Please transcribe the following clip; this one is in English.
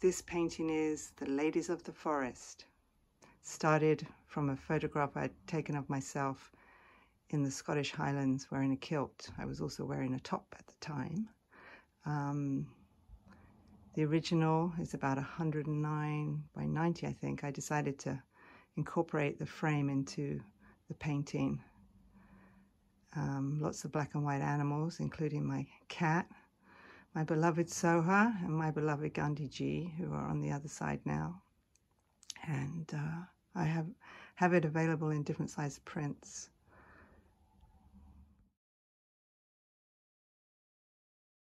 This painting is The Ladies of the Forest. Started from a photograph I'd taken of myself in the Scottish Highlands wearing a kilt. I was also wearing a top at the time. The original is about 109 by 90, I think. I decided to incorporate the frame into the painting. Lots of black and white animals, including my cat, my beloved Soha, and my beloved Gandhiji, who are on the other side now. And I have it available in different size prints.